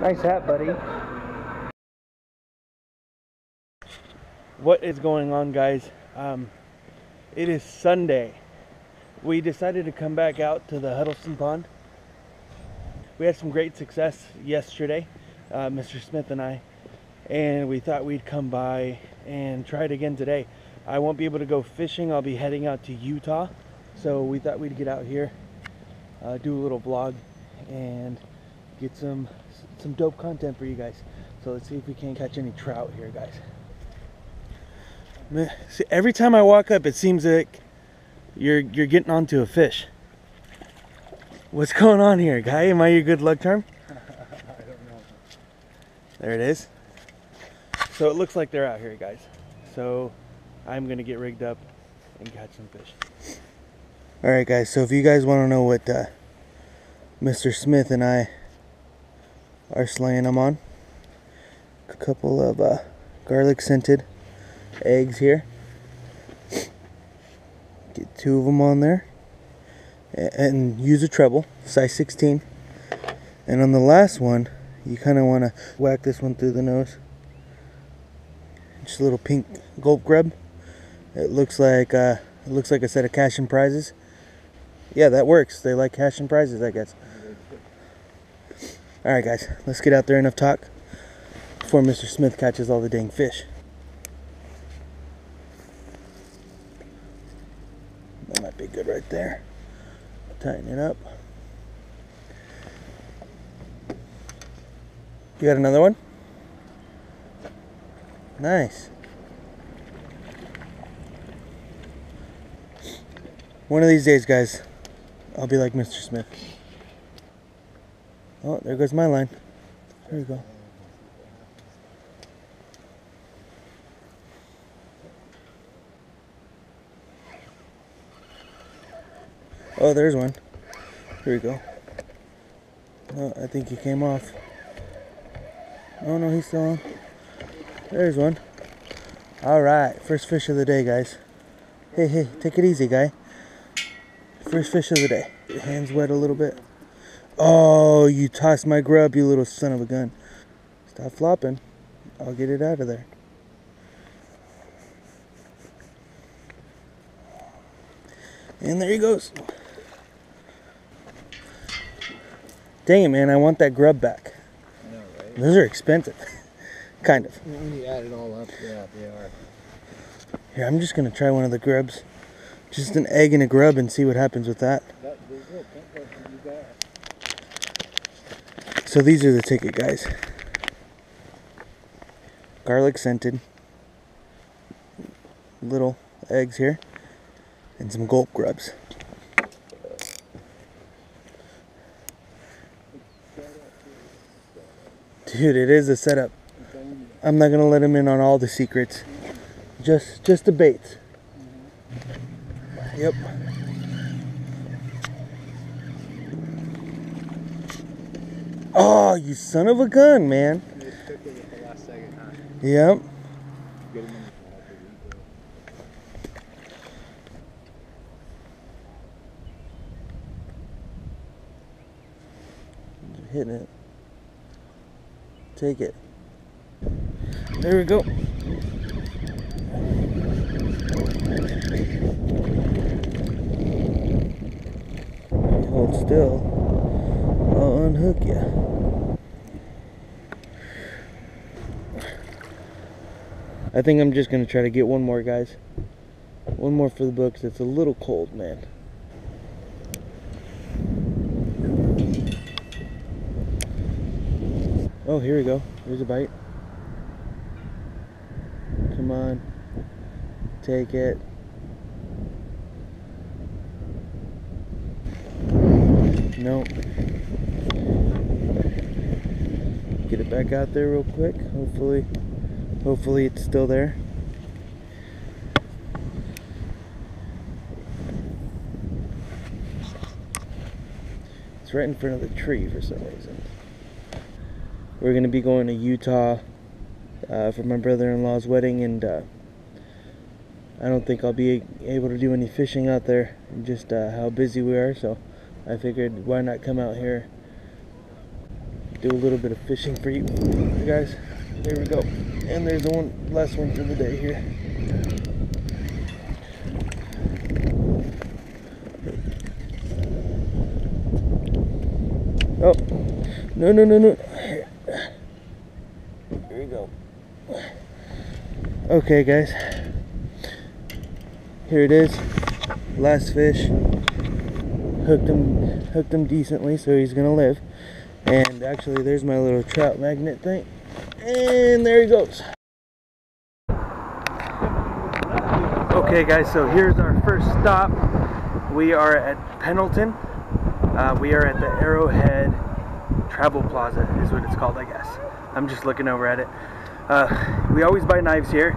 Nice hat, buddy. What is going on, guys? It is Sunday. We decided to come back out to the Huddleston Pond. We had some great success yesterday, Mr. Smith and I, and we thought we'd come by and try it again today. I won't be able to go fishing. I'll be heading out to Utah, so we thought we'd get out here, do a little vlog, and get some dope content for you guys. So let's see if we can't catch any trout here, guys. Man, see, every time I walk up, it seems like you're getting onto a fish. What's going on here, guy? Am I your good luck charm? I don't know. There it is. So it looks like they're out here, guys. So I'm gonna get rigged up and catch some fish. All right, guys. So if you guys want to know what Mr. Smith and I are slaying them on, a couple of garlic scented eggs here. Get two of them on there and use a treble, size 16. And on the last one, you kind of want to whack this one through the nose. Just a little pink gulp grub. It looks like a set of cash and prizes. Yeah, that works. They like cash and prizes, I guess. All right, guys, let's get out there. Enough talk before Mr. Smith catches all the dang fish. That might be good right there. Tighten it up. You got another one? Nice. One of these days, guys, I'll be like Mr. Smith. Oh, there goes my line. There you go. Oh, there's one. Here we go. Oh, I think he came off. Oh, no, he's still on. There's one. All right, first fish of the day, guys. Hey, hey, take it easy, guy. First fish of the day. Your hands wet a little bit. Oh, you tossed my grub, you little son of a gun. Stop flopping. I'll get it out of there. And there he goes. Dang it, man. I want that grub back. I know, right? Those are expensive. Kind of. When you add it all up, yeah, they are. Here, I'm just going to try one of the grubs. Just an egg and a grub and see what happens with that. So these are the ticket, guys. Garlic scented little eggs here and some gulp grubs. Dude, it is a setup. I'm not gonna let him in on all the secrets. Just the baits. Yep. Oh, you son of a gun, man. Yep. Hitting it. Take it. There we go. Hold still. I'll unhook you. I think I'm just going to try to get one more, guys. One more for the books. It's a little cold, man. Oh, here we go. Here's a bite. Come on. Take it. Nope. Get it back out there real quick. Hopefully it's still there. It's right in front of the tree for some reason. We're gonna be going to Utah for my brother-in-law's wedding, and I don't think I'll be able to do any fishing out there, just how busy we are, so I figured why not come out here. do a little bit of fishing for you guys. There we go. And there's the one last one for the day here. Oh, no, no, no, no. Here we go. Okay, guys. Here it is. Last fish. Hooked him decently, so he's gonna live. And actually, there's my little trout magnet thing. And there he goes. Okay, guys, so here's our first stop. We are at Pendleton. We are at the Arrowhead Travel Plaza is what it's called, I guess. I'm just looking over at it. We always buy knives here.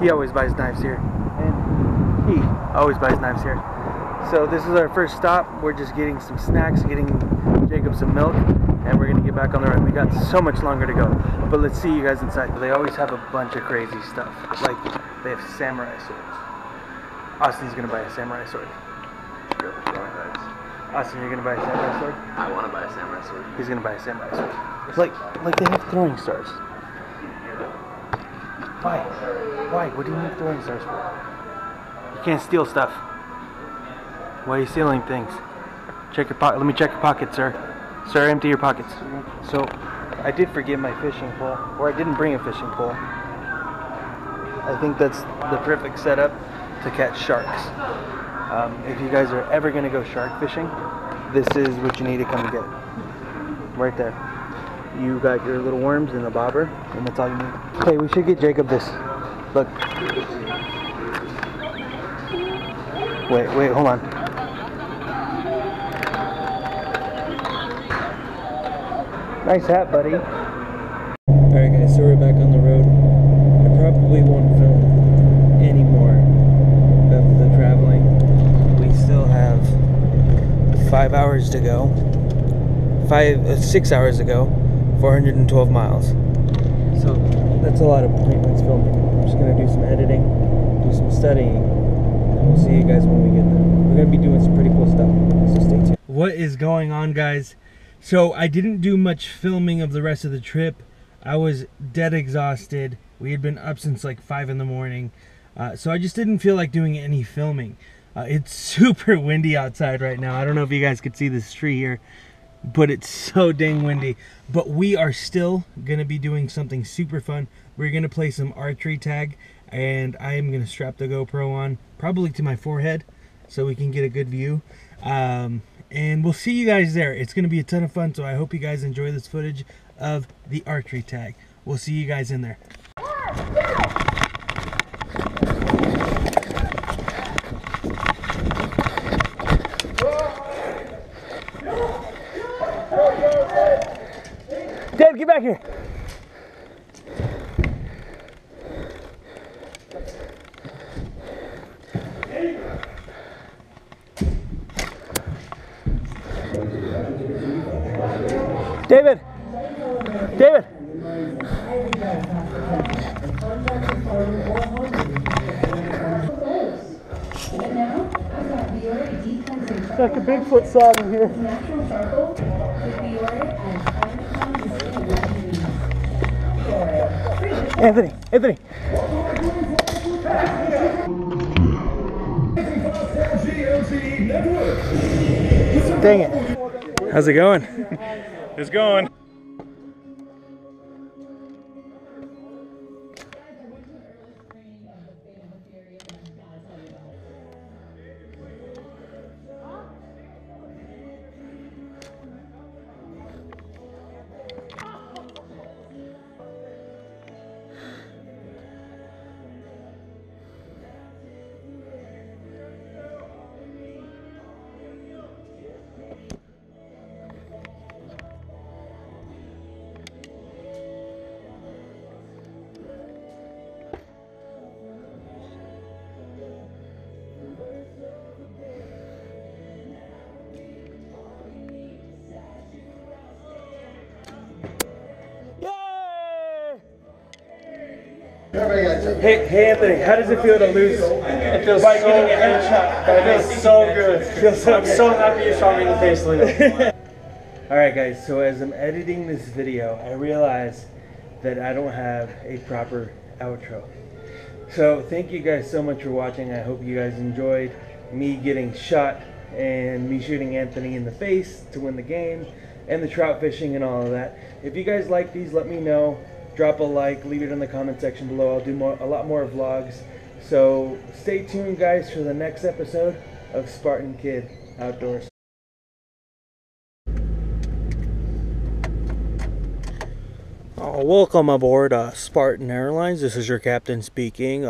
He always buys knives here. And he always buys knives here. So this is our first stop. We're just getting some snacks, getting Jacob some milk, and we're gonna get back on the road. We got so much longer to go. But let's see you guys inside. They always have a bunch of crazy stuff. Like, they have samurai swords. Austin's gonna buy a samurai sword. Austin, you're gonna buy a samurai sword? I wanna buy a samurai sword. He's gonna buy a samurai sword. It's like they have throwing stars. Why? Why? What do you need throwing stars for? You can't steal stuff. Why are you stealing things? Check your pocket. Let me check your pocket, sir. Sir, empty your pockets. So, I did forget my fishing pole, or I didn't bring a fishing pole. I think that's the perfect setup to catch sharks. If you guys are ever going to go shark fishing, this is what you need to come get. Right there. You got your little worms and the bobber, and that's all you need. Hey, we should get Jacob this. Look. Wait, wait, hold on. Nice hat, buddy. Alright guys, so we're back on the road. I probably won't film any more of the traveling. We still have 5 hours to go. 6 hours to go. 412 miles. So that's a lot of pointless filming. I'm just going to do some editing, do some studying, and we'll see you guys when we get there. We're going to be doing some pretty cool stuff, so stay tuned. What is going on, guys? So I didn't do much filming of the rest of the trip. I was dead exhausted. We had been up since like 5 in the morning. So I just didn't feel like doing any filming. It's super windy outside right now. I don't know if you guys could see this tree here, but it's so dang windy. But we are still gonna be doing something super fun. We're gonna play some archery tag, and I am gonna strap the GoPro on, probably to my forehead, so we can get a good view. And we'll see you guys there. It's going to be a ton of fun, so I hope you guys enjoy this footage of the archery tag. We'll see you guys in there. Dad, get back here. David! David! Like a Bigfoot saw in here. Anthony! Anthony! Dang it! How's it going? It's going. Hey Anthony, how does it feel to lose? It feels so good. It feels so good. I'm so happy you shot me in the face, Leo. Alright guys, so as I'm editing this video, I realize that I don't have a proper outro. So thank you guys so much for watching. I hope you guys enjoyed me getting shot and me shooting Anthony in the face to win the game and the trout fishing and all of that. If you guys like these, let me know. Drop a like, leave it in the comment section below. I'll do a lot more vlogs. So stay tuned guys for the next episode of Spartan Kid Outdoors. Welcome aboard Spartan Airlines. This is your captain speaking.